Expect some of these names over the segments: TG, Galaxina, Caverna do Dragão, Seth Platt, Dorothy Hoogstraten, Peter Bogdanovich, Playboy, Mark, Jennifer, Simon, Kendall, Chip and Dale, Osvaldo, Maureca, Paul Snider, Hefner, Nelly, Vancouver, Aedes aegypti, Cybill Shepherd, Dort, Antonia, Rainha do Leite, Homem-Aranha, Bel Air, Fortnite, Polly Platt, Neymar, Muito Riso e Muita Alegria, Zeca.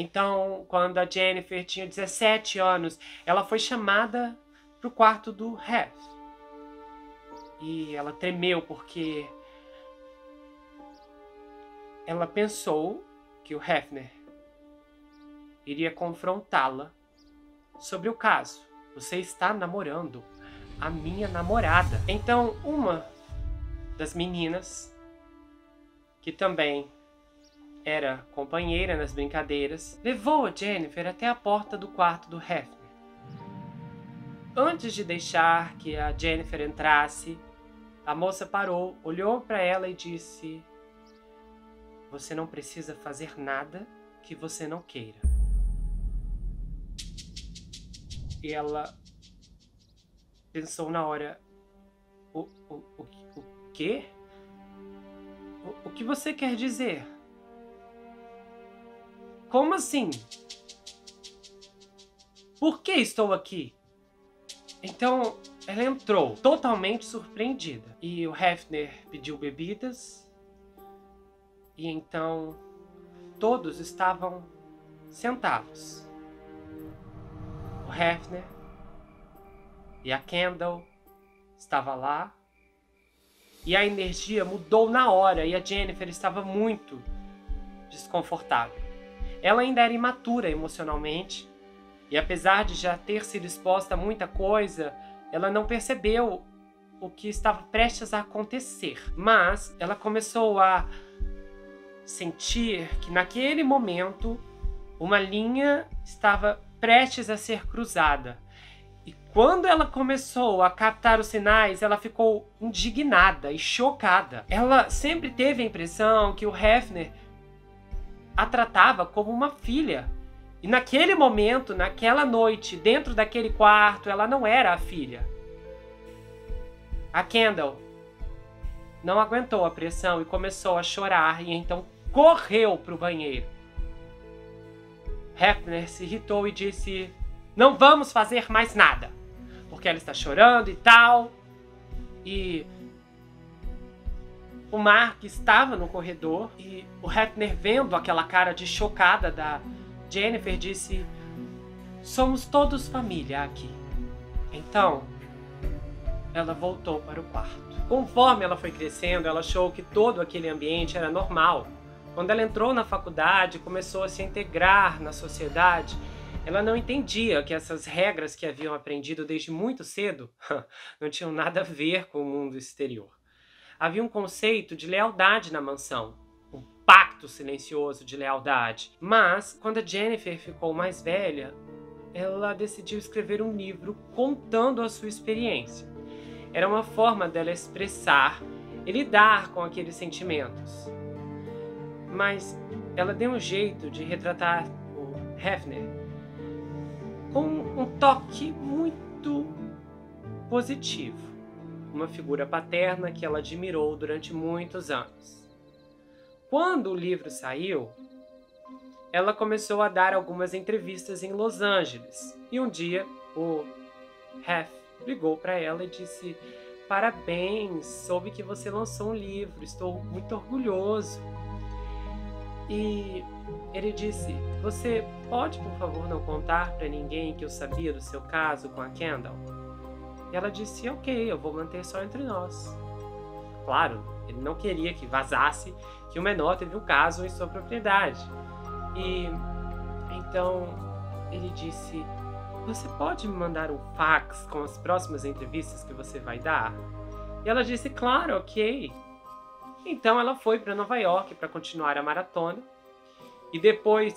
Então, quando a Jennifer tinha 17 anos, ela foi chamada para o quarto do Hef. E ela tremeu porque ela pensou que o Hefner iria confrontá-la sobre o caso. Você está namorando a minha namorada. Então, uma das meninas, que também era companheira nas brincadeiras, levou a Jennifer até a porta do quarto do Hefner. Antes de deixar que a Jennifer entrasse, a moça parou, olhou para ela e disse: "Você não precisa fazer nada que você não queira." E ela pensou na hora: o quê? O que você quer dizer? Como assim? Por que estou aqui? Então, ela entrou, totalmente surpreendida. E o Hefner pediu bebidas. E então, todos estavam sentados. O Hefner e a Kendall estava lá. E a energia mudou na hora e a Jennifer estava muito desconfortável. Ela ainda era imatura emocionalmente. E apesar de já ter sido exposta a muita coisa, ela não percebeu o que estava prestes a acontecer. Mas ela começou a sentir que naquele momento uma linha estava prestes a ser cruzada. E quando ela começou a captar os sinais, ela ficou indignada e chocada. Ela sempre teve a impressão que o Hefner a tratava como uma filha. E naquele momento, naquela noite, dentro daquele quarto, ela não era a filha. A Kendall não aguentou a pressão e começou a chorar e então correu para o banheiro. Hefner se irritou e disse: "Não vamos fazer mais nada, porque ela está chorando e tal." E o Mark estava no corredor e o Hefner, vendo aquela cara de chocada da Jennifer, disse: "Somos todos família aqui." Então, ela voltou para o quarto. Conforme ela foi crescendo, ela achou que todo aquele ambiente era normal. Quando ela entrou na faculdade, começou a se integrar na sociedade, ela não entendia que essas regras que haviam aprendido desde muito cedo não tinham nada a ver com o mundo exterior. Havia um conceito de lealdade na mansão. Pacto silencioso de lealdade. Mas, quando a Jennifer ficou mais velha, ela decidiu escrever um livro contando a sua experiência. Era uma forma dela expressar e lidar com aqueles sentimentos. Mas ela deu um jeito de retratar o Hefner com um toque muito positivo. Uma figura paterna que ela admirou durante muitos anos. Quando o livro saiu, ela começou a dar algumas entrevistas em Los Angeles. E um dia, o Hef ligou para ela e disse: "Parabéns, soube que você lançou um livro, estou muito orgulhoso." E ele disse: "Você pode, por favor, não contar para ninguém que eu sabia do seu caso com a Kendall?" E ela disse: "Ok, eu vou manter só entre nós." Claro, ele não queria que vazasse que o menor teve um caso em sua propriedade. E então ele disse: "Você pode me mandar um fax com as próximas entrevistas que você vai dar?" E ela disse: "Claro, ok." Então ela foi para Nova York para continuar a maratona. E depois,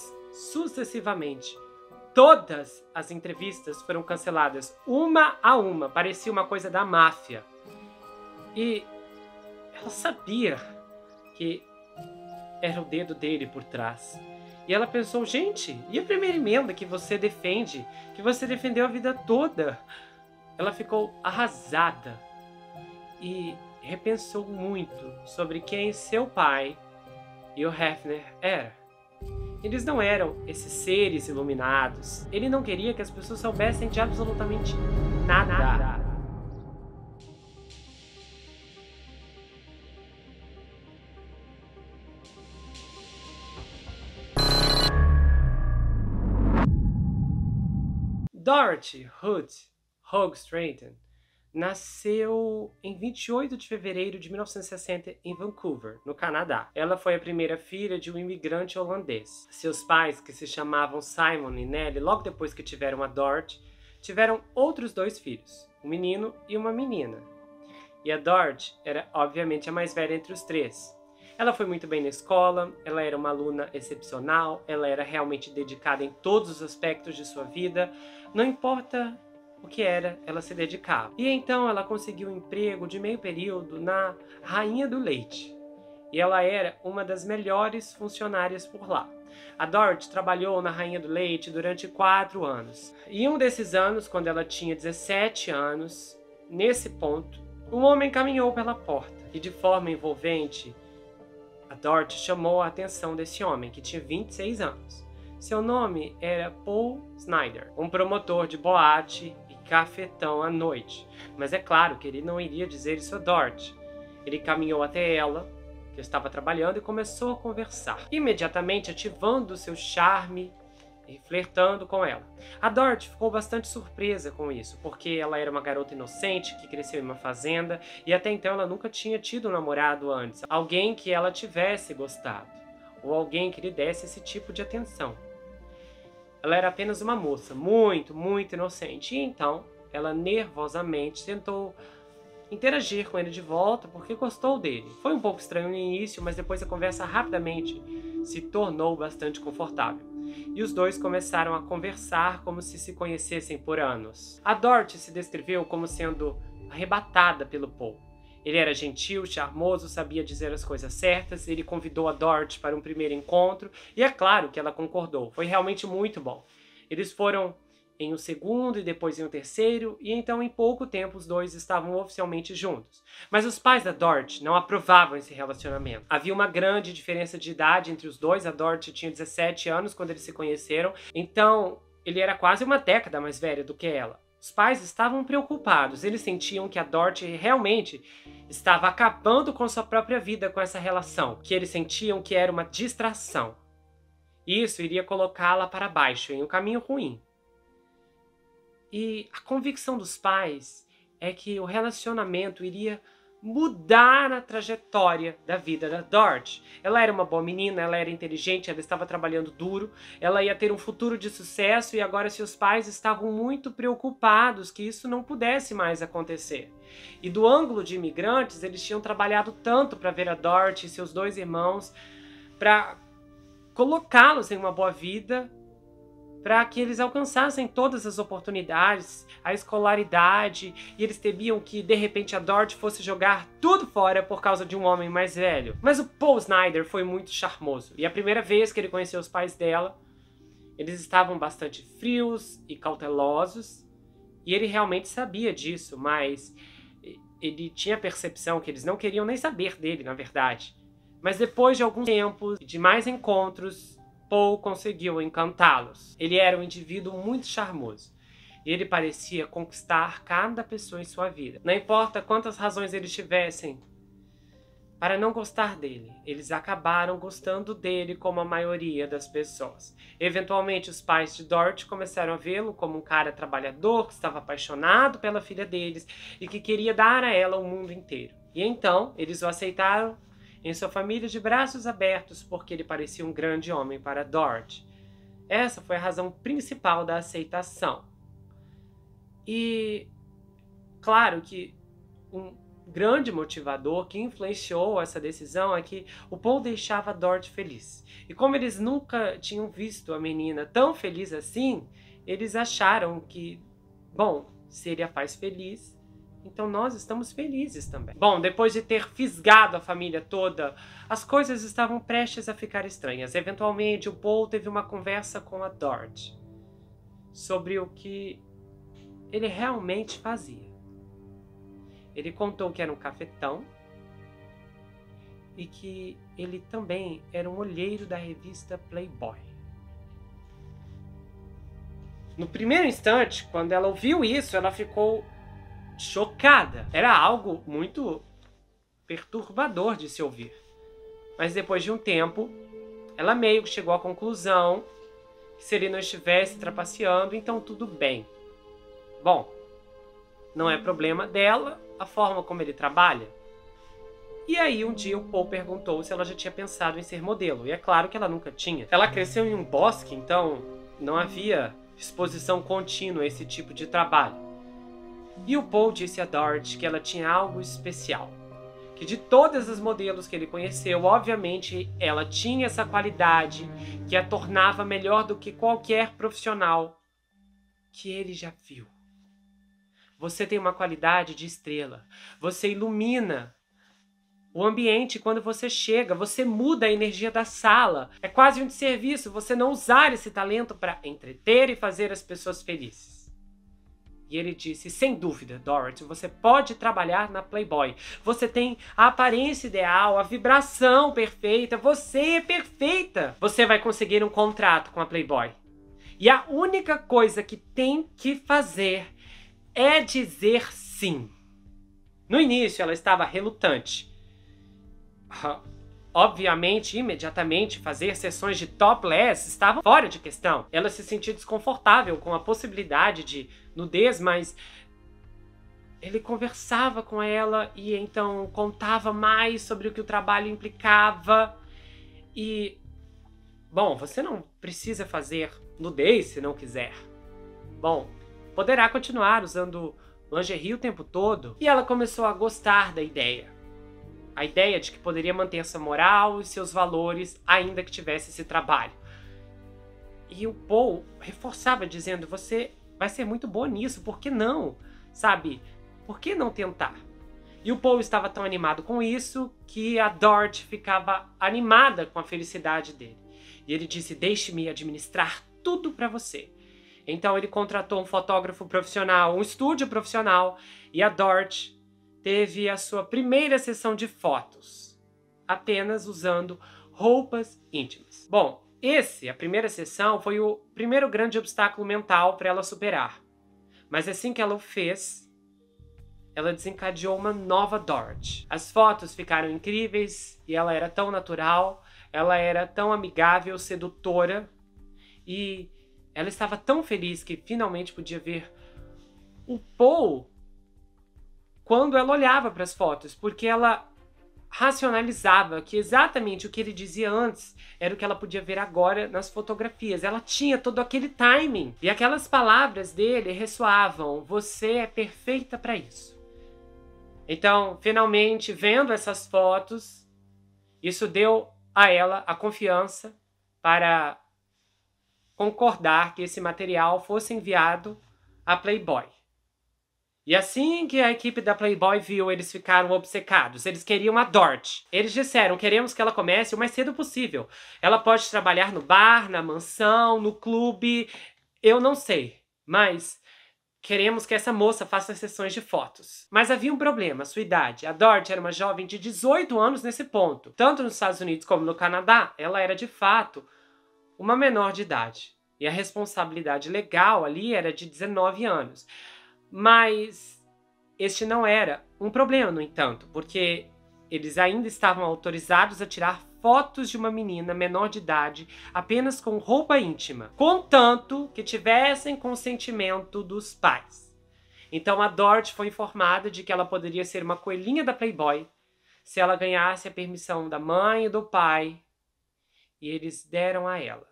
sucessivamente, todas as entrevistas foram canceladas, uma a uma. Parecia uma coisa da máfia. E ela sabia que era o dedo dele por trás. E ela pensou: gente, e a primeira emenda que você defende? Que você defendeu a vida toda? Ela ficou arrasada. E repensou muito sobre quem seu pai e o Hefner eram. Eles não eram esses seres iluminados. Ele não queria que as pessoas soubessem de absolutamente nada. Dorothy Hoogstraten nasceu em 28 de fevereiro de 1960 em Vancouver, no Canadá. Ela foi a primeira filha de um imigrante holandês. Seus pais, que se chamavam Simon e Nelly, logo depois que tiveram a Dort, tiveram outros dois filhos, um menino e uma menina. E a Dort era, obviamente, a mais velha entre os três. Ela foi muito bem na escola, ela era uma aluna excepcional, ela era realmente dedicada em todos os aspectos de sua vida, não importa o que era, ela se dedicava. E então ela conseguiu um emprego de meio período na Rainha do Leite. E ela era uma das melhores funcionárias por lá. A Dorothy trabalhou na Rainha do Leite durante 4 anos. E um desses anos, quando ela tinha 17 anos, nesse ponto, um homem caminhou pela porta. E de forma envolvente, a Dorothy chamou a atenção desse homem, que tinha 26 anos. Seu nome era Paul Snider, um promotor de boate e cafetão à noite. Mas é claro que ele não iria dizer isso a Dorothy. Ele caminhou até ela, que estava trabalhando, e começou a conversar, imediatamente ativando seu charme e flertando com ela. A Dorothy ficou bastante surpresa com isso, porque ela era uma garota inocente que cresceu em uma fazenda e até então ela nunca tinha tido um namorado antes, alguém que ela tivesse gostado, ou alguém que lhe desse esse tipo de atenção. Ela era apenas uma moça, muito, muito inocente, e então ela nervosamente tentou interagir com ele de volta porque gostou dele. Foi um pouco estranho no início, mas depois a conversa rapidamente se tornou bastante confortável. E os dois começaram a conversar como se conhecessem por anos. A Dorothy se descreveu como sendo arrebatada pelo Paul. Ele era gentil, charmoso, sabia dizer as coisas certas, ele convidou a Dorothy para um primeiro encontro, e é claro que ela concordou, foi realmente muito bom. Eles foram em um segundo e depois em um terceiro, e então em pouco tempo os dois estavam oficialmente juntos. Mas os pais da Dorothy não aprovavam esse relacionamento. Havia uma grande diferença de idade entre os dois, a Dorothy tinha 17 anos quando eles se conheceram, então ele era quase uma década mais velho do que ela. Os pais estavam preocupados, eles sentiam que a Dorothy realmente estava acabando com sua própria vida com essa relação, que eles sentiam que era uma distração. Isso iria colocá-la para baixo, em um caminho ruim. E a convicção dos pais é que o relacionamento iria mudar a trajetória da vida da Dorothy. Ela era uma boa menina, ela era inteligente, ela estava trabalhando duro, ela ia ter um futuro de sucesso e agora seus pais estavam muito preocupados que isso não pudesse mais acontecer. E do ângulo de imigrantes, eles tinham trabalhado tanto para ver a Dorothy e seus dois irmãos, para colocá-los em uma boa vida, para que eles alcançassem todas as oportunidades, a escolaridade, e eles temiam que, de repente, a Dorothy fosse jogar tudo fora por causa de um homem mais velho. Mas o Paul Snider foi muito charmoso, e a primeira vez que ele conheceu os pais dela, eles estavam bastante frios e cautelosos, e ele realmente sabia disso, mas ele tinha a percepção que eles não queriam nem saber dele, na verdade. Mas depois de alguns tempos e de mais encontros, Paul conseguiu encantá-los. Ele era um indivíduo muito charmoso e ele parecia conquistar cada pessoa em sua vida. Não importa quantas razões eles tivessem para não gostar dele, eles acabaram gostando dele como a maioria das pessoas. Eventualmente, os pais de Dorothy começaram a vê-lo como um cara trabalhador que estava apaixonado pela filha deles e que queria dar a ela o mundo inteiro. E então, eles o aceitaram em sua família de braços abertos, porque ele parecia um grande homem para Dorothy. Essa foi a razão principal da aceitação. E claro que um grande motivador que influenciou essa decisão é que o Paul deixava Dorothy feliz. E como eles nunca tinham visto a menina tão feliz assim, eles acharam que, bom, se ele a faz feliz, então nós estamos felizes também. Bom, depois de ter fisgado a família toda, as coisas estavam prestes a ficar estranhas. Eventualmente, o Paul teve uma conversa com a Dorothy sobre o que ele realmente fazia. Ele contou que era um cafetão e que ele também era um olheiro da revista Playboy. No primeiro instante, quando ela ouviu isso, ela ficou chocada. Era algo muito perturbador de se ouvir. Mas depois de um tempo, ela meio que chegou à conclusão que se ele não estivesse trapaceando, então tudo bem. Bom, não é problema dela a forma como ele trabalha. E aí um dia o Paul perguntou se ela já tinha pensado em ser modelo. E é claro que ela nunca tinha. Ela cresceu em um bosque, então não havia exposição contínua a esse tipo de trabalho. E o Paul disse a Dorothy que ela tinha algo especial. Que de todas as modelos que ele conheceu, obviamente ela tinha essa qualidade que a tornava melhor do que qualquer profissional que ele já viu. Você tem uma qualidade de estrela. Você ilumina o ambiente quando você chega. Você muda a energia da sala. É quase um desserviço você não usar esse talento para entreter e fazer as pessoas felizes. E ele disse, sem dúvida, Dorothy, você pode trabalhar na Playboy. Você tem a aparência ideal, a vibração perfeita. Você é perfeita. Você vai conseguir um contrato com a Playboy. E a única coisa que tem que fazer é dizer sim. No início ela estava relutante. Obviamente, imediatamente, fazer sessões de topless estava fora de questão. Ela se sentia desconfortável com a possibilidade de nudez, mas ele conversava com ela e então contava mais sobre o que o trabalho implicava. E, bom, você não precisa fazer nudez se não quiser. Bom, poderá continuar usando lingerie o tempo todo. E ela começou a gostar da ideia. A ideia de que poderia manter sua moral e seus valores, ainda que tivesse esse trabalho. E o Paul reforçava dizendo, você vai ser muito boa nisso, por que não? Sabe, por que não tentar? E o Paul estava tão animado com isso que a Dorothy ficava animada com a felicidade dele. E ele disse, deixe-me administrar tudo para você. Então ele contratou um fotógrafo profissional, um estúdio profissional, e a Dorothy teve a sua primeira sessão de fotos, apenas usando roupas íntimas. Bom, a primeira sessão, foi o primeiro grande obstáculo mental para ela superar. Mas assim que ela o fez, ela desencadeou uma nova Dorothy. As fotos ficaram incríveis e ela era tão natural, ela era tão amigável, sedutora e... ela estava tão feliz que finalmente podia ver o Paul quando ela olhava para as fotos, porque ela racionalizava que exatamente o que ele dizia antes era o que ela podia ver agora nas fotografias. Ela tinha todo aquele timing e aquelas palavras dele ressoavam, você é perfeita para isso. Então, finalmente, vendo essas fotos, isso deu a ela a confiança para concordar que esse material fosse enviado à Playboy. E assim que a equipe da Playboy viu, eles ficaram obcecados. Eles queriam a Dorothy. Eles disseram, queremos que ela comece o mais cedo possível. Ela pode trabalhar no bar, na mansão, no clube, eu não sei. Mas queremos que essa moça faça sessões de fotos. Mas havia um problema, sua idade. A Dorothy era uma jovem de 18 anos nesse ponto. Tanto nos Estados Unidos como no Canadá, ela era de fato uma menor de idade, e a responsabilidade legal ali era de 19 anos. Mas este não era um problema, no entanto, porque eles ainda estavam autorizados a tirar fotos de uma menina menor de idade apenas com roupa íntima, contanto que tivessem consentimento dos pais. Então a Dorothy foi informada de que ela poderia ser uma coelhinha da Playboy se ela ganhasse a permissão da mãe e do pai, e eles deram a ela.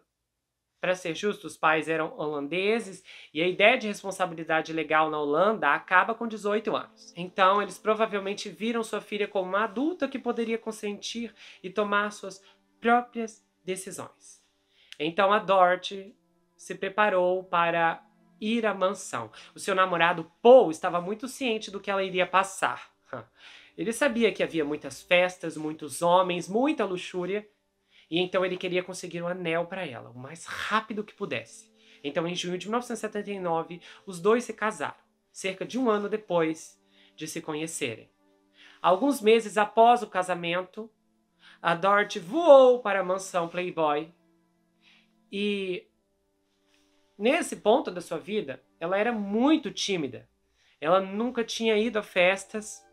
Para ser justo, os pais eram holandeses e a ideia de responsabilidade legal na Holanda acaba com 18 anos. Então, eles provavelmente viram sua filha como uma adulta que poderia consentir e tomar suas próprias decisões. Então, a Dorothy se preparou para ir à mansão. O seu namorado Paul estava muito ciente do que ela iria passar. Ele sabia que havia muitas festas, muitos homens, muita luxúria. E então ele queria conseguir um anel para ela, o mais rápido que pudesse. Então, em junho de 1979, os dois se casaram, cerca de um ano depois de se conhecerem. Alguns meses após o casamento, a Dorothy voou para a mansão Playboy. E nesse ponto da sua vida, ela era muito tímida. Ela nunca tinha ido a festas.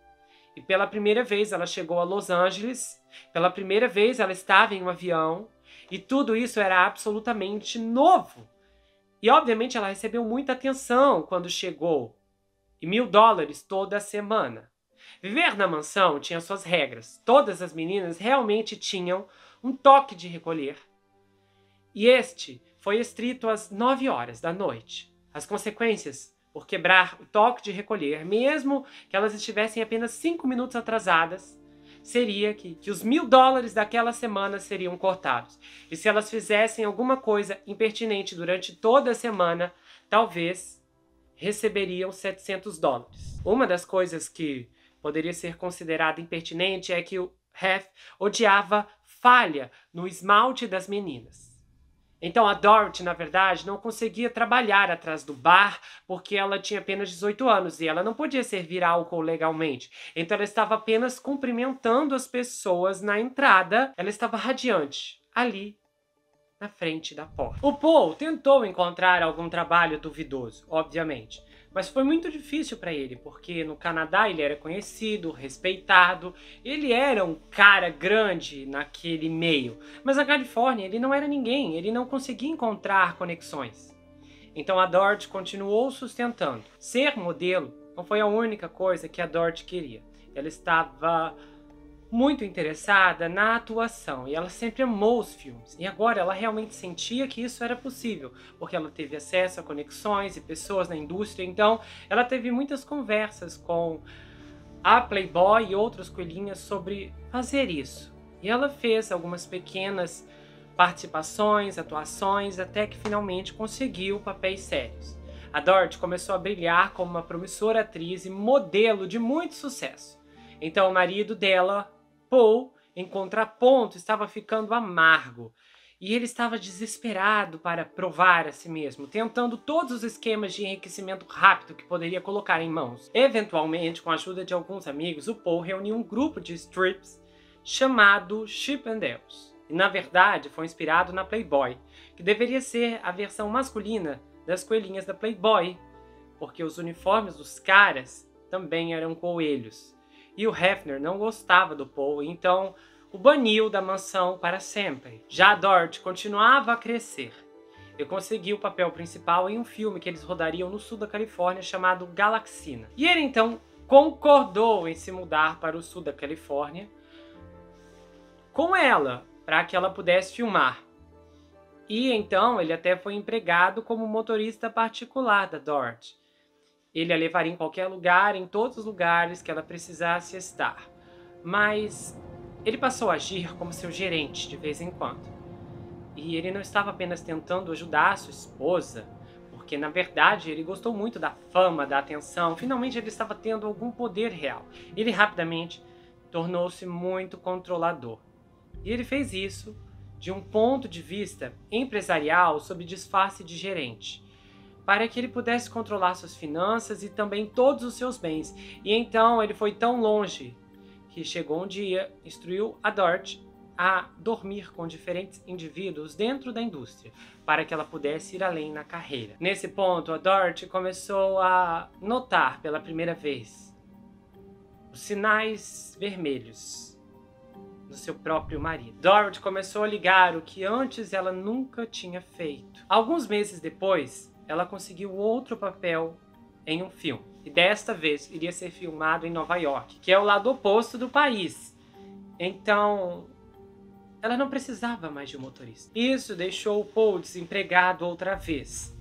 E pela primeira vez ela chegou a Los Angeles, pela primeira vez ela estava em um avião, e tudo isso era absolutamente novo. E obviamente ela recebeu muita atenção quando chegou, e $1000 toda semana. Viver na mansão tinha suas regras. Todas as meninas realmente tinham um toque de recolher. E este foi estrito às 9 horas da noite. As consequências por quebrar o toque de recolher, mesmo que elas estivessem apenas 5 minutos atrasadas, seria que os $1000 daquela semana seriam cortados. E se elas fizessem alguma coisa impertinente durante toda a semana, talvez receberiam $700. Uma das coisas que poderia ser considerada impertinente é que o Hef odiava falha no esmalte das meninas. Então a Dorothy, na verdade, não conseguia trabalhar atrás do bar porque ela tinha apenas 18 anos e ela não podia servir álcool legalmente. Então ela estava apenas cumprimentando as pessoas na entrada. Ela estava radiante ali na frente da porta. O Paul tentou encontrar algum trabalho duvidoso, obviamente, mas foi muito difícil para ele, porque no Canadá ele era conhecido, respeitado, ele era um cara grande naquele meio, mas na Califórnia ele não era ninguém, ele não conseguia encontrar conexões. Então a Dorothy continuou sustentando. Ser modelo não foi a única coisa que a Dorothy queria. Ela estava muito interessada na atuação e ela sempre amou os filmes, e agora ela realmente sentia que isso era possível porque ela teve acesso a conexões e pessoas na indústria. Então ela teve muitas conversas com a Playboy e outros coelhinhas sobre fazer isso, e ela fez algumas pequenas participações, atuações, até que finalmente conseguiu papéis sérios. A Dorothy começou a brilhar como uma promissora atriz e modelo de muito sucesso. Então o marido dela, Paul, em contraponto, estava ficando amargo e ele estava desesperado para provar a si mesmo, tentando todos os esquemas de enriquecimento rápido que poderia colocar em mãos. Eventualmente, com a ajuda de alguns amigos, o Paul reuniu um grupo de strips chamado Chip and Dale. E na verdade foi inspirado na Playboy, que deveria ser a versão masculina das coelhinhas da Playboy, porque os uniformes dos caras também eram coelhos. E o Hefner não gostava do Paul, então o baniu da mansão para sempre. Já a Dorothy continuava a crescer e conseguiu o papel principal em um filme que eles rodariam no sul da Califórnia chamado Galaxina. E ele então concordou em se mudar para o sul da Califórnia com ela, para que ela pudesse filmar. E então ele até foi empregado como motorista particular da Dorothy. Ele a levaria em qualquer lugar, em todos os lugares que ela precisasse estar. Mas ele passou a agir como seu gerente de vez em quando. E ele não estava apenas tentando ajudar a sua esposa, porque na verdade ele gostou muito da fama, da atenção. Finalmente ele estava tendo algum poder real. Ele rapidamente tornou-se muito controlador. E ele fez isso de um ponto de vista empresarial sob disfarce de gerente, para que ele pudesse controlar suas finanças e também todos os seus bens. E então ele foi tão longe que chegou um dia, instruiu a Dorothy a dormir com diferentes indivíduos dentro da indústria, para que ela pudesse ir além na carreira. Nesse ponto, a Dorothy começou a notar pela primeira vez os sinais vermelhos do seu próprio marido. Dorothy começou a ligar o que antes ela nunca tinha feito. Alguns meses depois, ela conseguiu outro papel em um filme, e desta vez iria ser filmado em Nova York, que é o lado oposto do país. Então ela não precisava mais de um motorista. Isso deixou o Paul desempregado outra vez.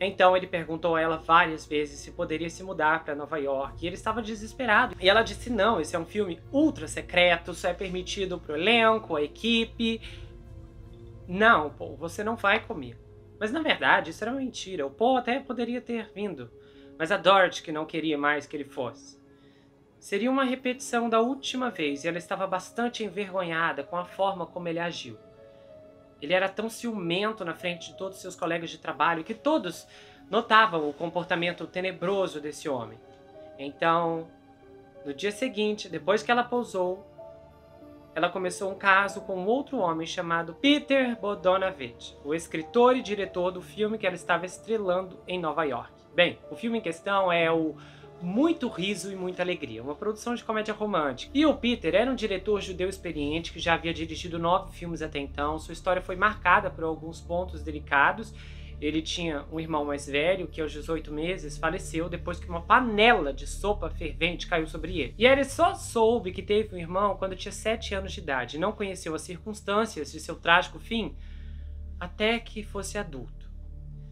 Então ele perguntou a ela várias vezes se poderia se mudar para Nova York, e ele estava desesperado. E ela disse não, esse é um filme ultra secreto, só é permitido pro elenco, a equipe. Não, Paul, você não vai comigo. Mas na verdade isso era uma mentira, o Paul até poderia ter vindo, mas a Dorothy que não queria mais que ele fosse. Seria uma repetição da última vez e ela estava bastante envergonhada com a forma como ele agiu. Ele era tão ciumento na frente de todos seus colegas de trabalho que todos notavam o comportamento tenebroso desse homem. Então, no dia seguinte, depois que ela pousou, ela começou um caso com outro homem chamado Peter Bogdanovich, o escritor e diretor do filme que ela estava estrelando em Nova York. Bem, o filme em questão é o Muito Riso e Muita Alegria, uma produção de comédia romântica. E o Peter era um diretor judeu experiente que já havia dirigido 9 filmes até então. Sua história foi marcada por alguns pontos delicados. Ele tinha um irmão mais velho que aos 18 meses faleceu depois que uma panela de sopa fervente caiu sobre ele. E ele só soube que teve um irmão quando tinha 7 anos de idade e não conheceu as circunstâncias de seu trágico fim até que fosse adulto.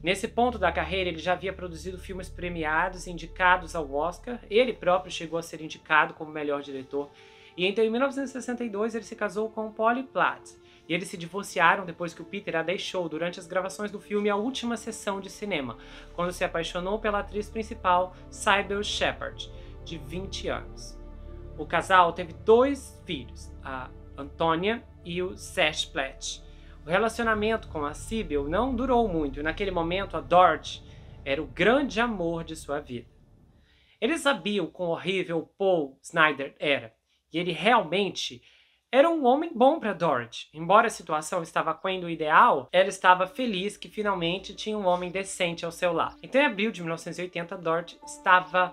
Nesse ponto da carreira ele já havia produzido filmes premiados, indicados ao Oscar. Ele próprio chegou a ser indicado como melhor diretor. E então em 1962 ele se casou com Polly Platt. E eles se divorciaram depois que o Peter a deixou durante as gravações do filme A Última Sessão de Cinema, quando se apaixonou pela atriz principal, Cybill Shepherd, de 20 anos. O casal teve 2 filhos, a Antonia e o Seth Platt. O relacionamento com a Cybill não durou muito, e naquele momento a Dort era o grande amor de sua vida. Eles sabiam quão horrível o Paul Snider era, e ele realmente era um homem bom para Dorothy. Embora a situação estava aquém do ideal, ela estava feliz que finalmente tinha um homem decente ao seu lado. Então, em abril de 1980, Dorothy estava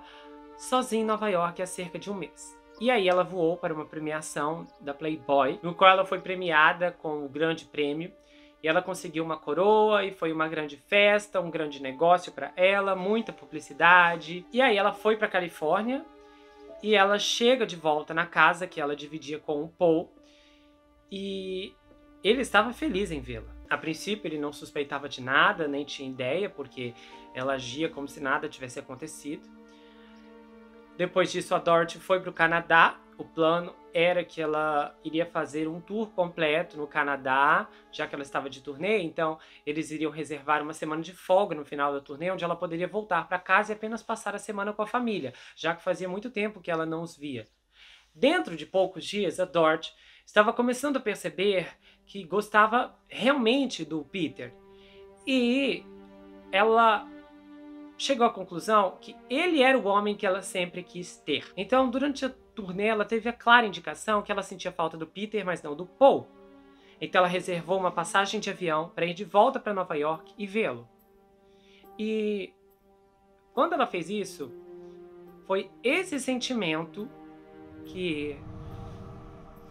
sozinha em Nova York há cerca de um mês. E aí ela voou para uma premiação da Playboy, no qual ela foi premiada com o grande prêmio. E ela conseguiu uma coroa, e foi uma grande festa, um grande negócio para ela, muita publicidade. E aí ela foi para a Califórnia, e ela chega de volta na casa que ela dividia com o Paul, e ele estava feliz em vê-la. A princípio ele não suspeitava de nada, nem tinha ideia, porque ela agia como se nada tivesse acontecido. Depois disso a Dorothy foi para o Canadá. O plano era que ela iria fazer um tour completo no Canadá, já que ela estava de turnê, então eles iriam reservar uma semana de folga no final da turnê, onde ela poderia voltar para casa e apenas passar a semana com a família, já que fazia muito tempo que ela não os via. Dentro de poucos dias, a Dorothy estava começando a perceber que gostava realmente do Peter, e ela chegou à conclusão que ele era o homem que ela sempre quis ter. Então, durante a turnê, ela teve a clara indicação que ela sentia falta do Peter, mas não do Paul. Então ela reservou uma passagem de avião para ir de volta para Nova York e vê-lo. E quando ela fez isso, foi esse sentimento que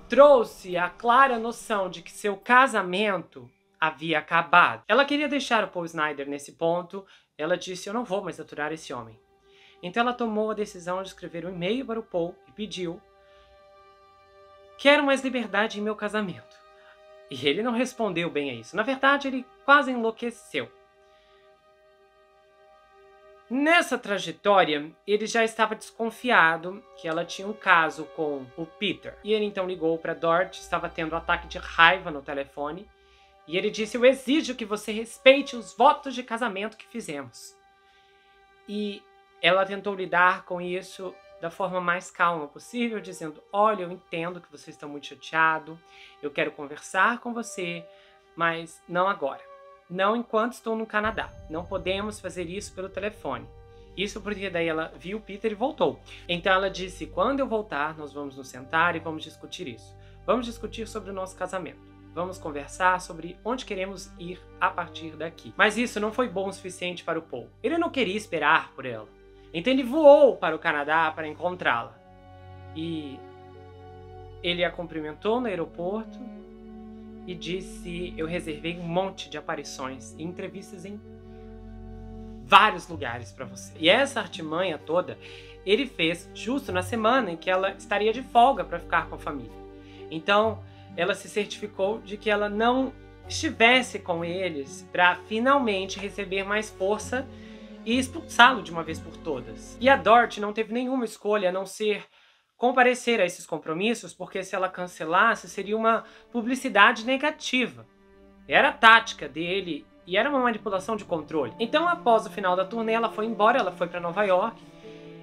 trouxe a clara noção de que seu casamento havia acabado. Ela queria deixar o Paul Snider nesse ponto. Ela disse, eu não vou mais aturar esse homem. Então ela tomou a decisão de escrever um e-mail para o Paul e pediu: quero mais liberdade em meu casamento. E ele não respondeu bem a isso. Na verdade, ele quase enlouqueceu. Nessa trajetória, ele já estava desconfiado que ela tinha um caso com o Peter. E ele então ligou para Dorothy, estava tendo um ataque de raiva no telefone. E ele disse, eu exijo que você respeite os votos de casamento que fizemos. E ela tentou lidar com isso da forma mais calma possível, dizendo, olha, eu entendo que você está muito chateado, eu quero conversar com você, mas não agora. Não enquanto estou no Canadá. Não podemos fazer isso pelo telefone. Isso porque daí ela viu o Peter e voltou. Então ela disse, quando eu voltar, nós vamos nos sentar e vamos discutir isso. Vamos discutir sobre o nosso casamento. Vamos conversar sobre onde queremos ir a partir daqui. Mas isso não foi bom o suficiente para o Paul. Ele não queria esperar por ela. Então ele voou para o Canadá para encontrá-la. E ele a cumprimentou no aeroporto e disse, eu reservei um monte de aparições e entrevistas em vários lugares para você. E essa artimanha toda ele fez justo na semana em que ela estaria de folga para ficar com a família. Então ela se certificou de que ela não estivesse com eles para finalmente receber mais força e expulsá-lo de uma vez por todas. E a Dorothy não teve nenhuma escolha a não ser comparecer a esses compromissos, porque se ela cancelasse seria uma publicidade negativa. Era a tática dele e era uma manipulação de controle. Então após o final da turnê ela foi embora, ela foi para Nova York.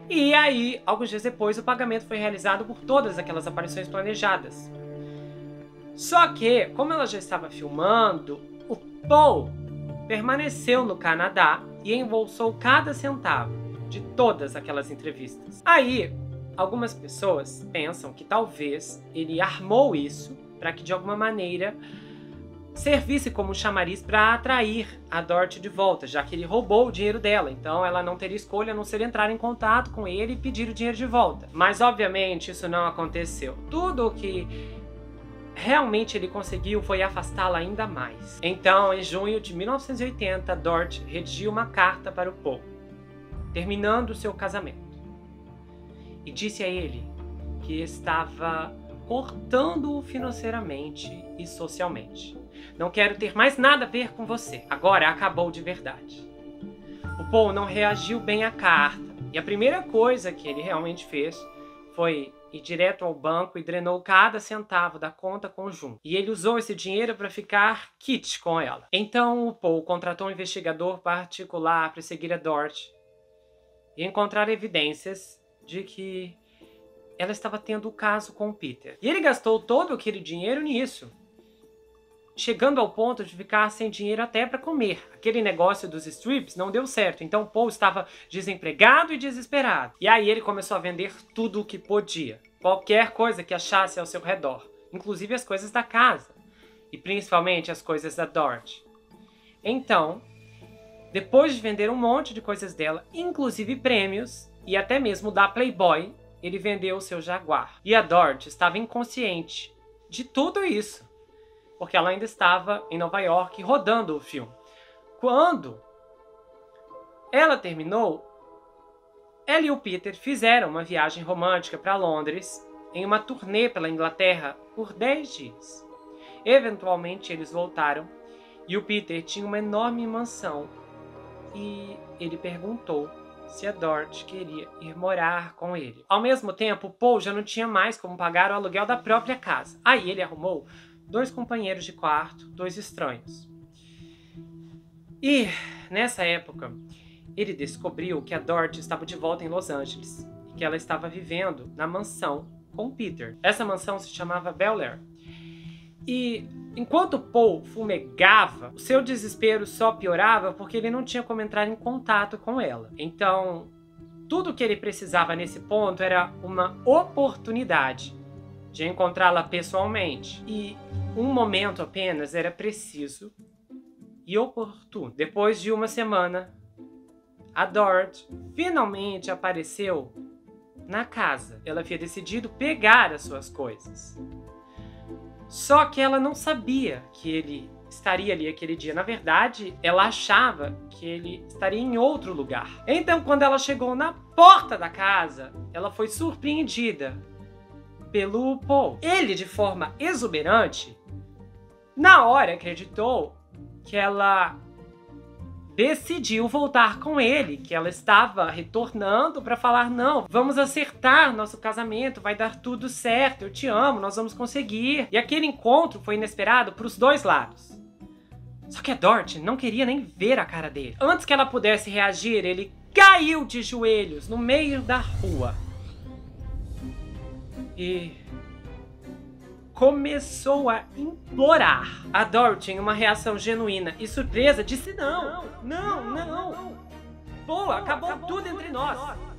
E aí, alguns dias depois, o pagamento foi realizado por todas aquelas aparições planejadas. Só que, como ela já estava filmando, o Paul permaneceu no Canadá e embolsou cada centavo de todas aquelas entrevistas. Aí, algumas pessoas pensam que talvez ele armou isso para que, de alguma maneira, servisse como chamariz para atrair a Dorothy de volta, já que ele roubou o dinheiro dela, então ela não teria escolha a não ser entrar em contato com ele e pedir o dinheiro de volta. Mas obviamente isso não aconteceu. Tudo o que realmente ele conseguiu foi afastá-la ainda mais. Então, em junho de 1980, Dorothy redigiu uma carta para o Paul, terminando seu casamento, e disse a ele que estava cortando-o financeiramente e socialmente. Não quero ter mais nada a ver com você. Agora acabou de verdade. O Paul não reagiu bem à carta, e a primeira coisa que ele realmente fez foi ir direto ao banco e drenou cada centavo da conta conjunta. E ele usou esse dinheiro para ficar quitte com ela. Então o Paul contratou um investigador particular para seguir a Dorothy e encontrar evidências de que ela estava tendo o caso com o Peter. E ele gastou todo aquele dinheiro nisso, chegando ao ponto de ficar sem dinheiro até para comer. Aquele negócio dos strips não deu certo, então Paul estava desempregado e desesperado. E aí ele começou a vender tudo o que podia, qualquer coisa que achasse ao seu redor, inclusive as coisas da casa, e principalmente as coisas da Dorothy. Então, depois de vender um monte de coisas dela, inclusive prêmios, e até mesmo da Playboy, ele vendeu o seu Jaguar. E a Dorothy estava inconsciente de tudo isso, porque ela ainda estava em Nova York rodando o filme. Quando ela terminou, ela e o Peter fizeram uma viagem romântica para Londres, em uma turnê pela Inglaterra por 10 dias. Eventualmente eles voltaram, e o Peter tinha uma enorme mansão, e ele perguntou se a Dorothy queria ir morar com ele. Ao mesmo tempo, Paul já não tinha mais como pagar o aluguel da própria casa. Aí ele arrumou 2 companheiros de quarto, 2 estranhos. E nessa época, ele descobriu que a Dorothy estava de volta em Los Angeles e que ela estava vivendo na mansão com Peter. Essa mansão se chamava Bel Air. E enquanto Paul fumegava, o seu desespero só piorava porque ele não tinha como entrar em contato com ela. Então, tudo que ele precisava nesse ponto era uma oportunidade de encontrá-la pessoalmente. E um momento apenas era preciso e oportuno. Depois de uma semana, a Dorothy finalmente apareceu na casa. Ela havia decidido pegar as suas coisas. Só que ela não sabia que ele estaria ali aquele dia. Na verdade, ela achava que ele estaria em outro lugar. Então, quando ela chegou na porta da casa, ela foi surpreendida pelo Paul. Ele, de forma exuberante, na hora acreditou que ela decidiu voltar com ele, que ela estava retornando para falar: não, vamos acertar nosso casamento, vai dar tudo certo, eu te amo, nós vamos conseguir. E aquele encontro foi inesperado para os dois lados. Só que a Dorothy não queria nem ver a cara dele. Antes que ela pudesse reagir, ele caiu de joelhos no meio da rua e começou a implorar. A Dorothy, em uma reação genuína e surpresa, disse: não, não, não, não, não. Boa, acabou tudo entre nós.